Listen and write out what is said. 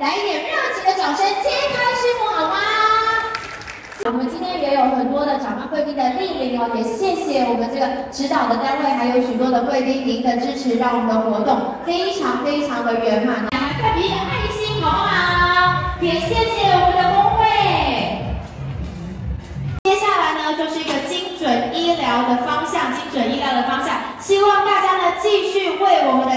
来一点热情的掌声，揭开序幕好吗？我们今天也有很多的长辈贵宾的莅临哦，也谢谢我们这个指导的单位，还有许多的贵宾您的支持，让我们的活动非常非常的圆满。来，快比点爱心好不好？也谢谢我们的工会。接下来呢，就是一个精准医疗的方向，希望大家呢继续为我们。